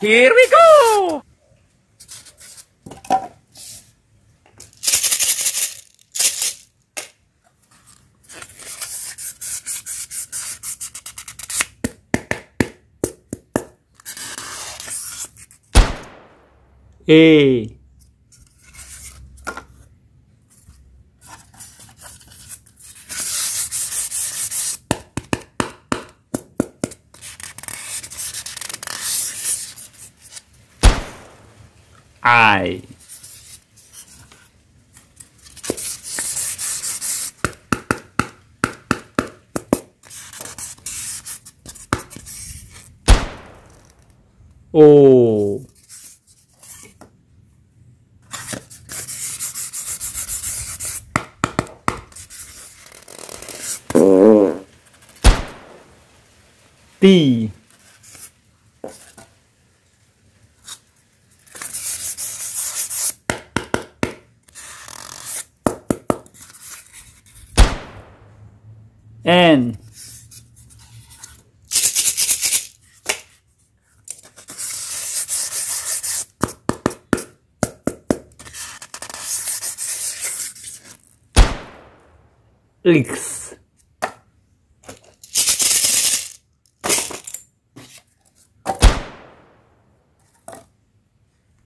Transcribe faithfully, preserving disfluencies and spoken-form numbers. Here we go! Hey! I oh D N X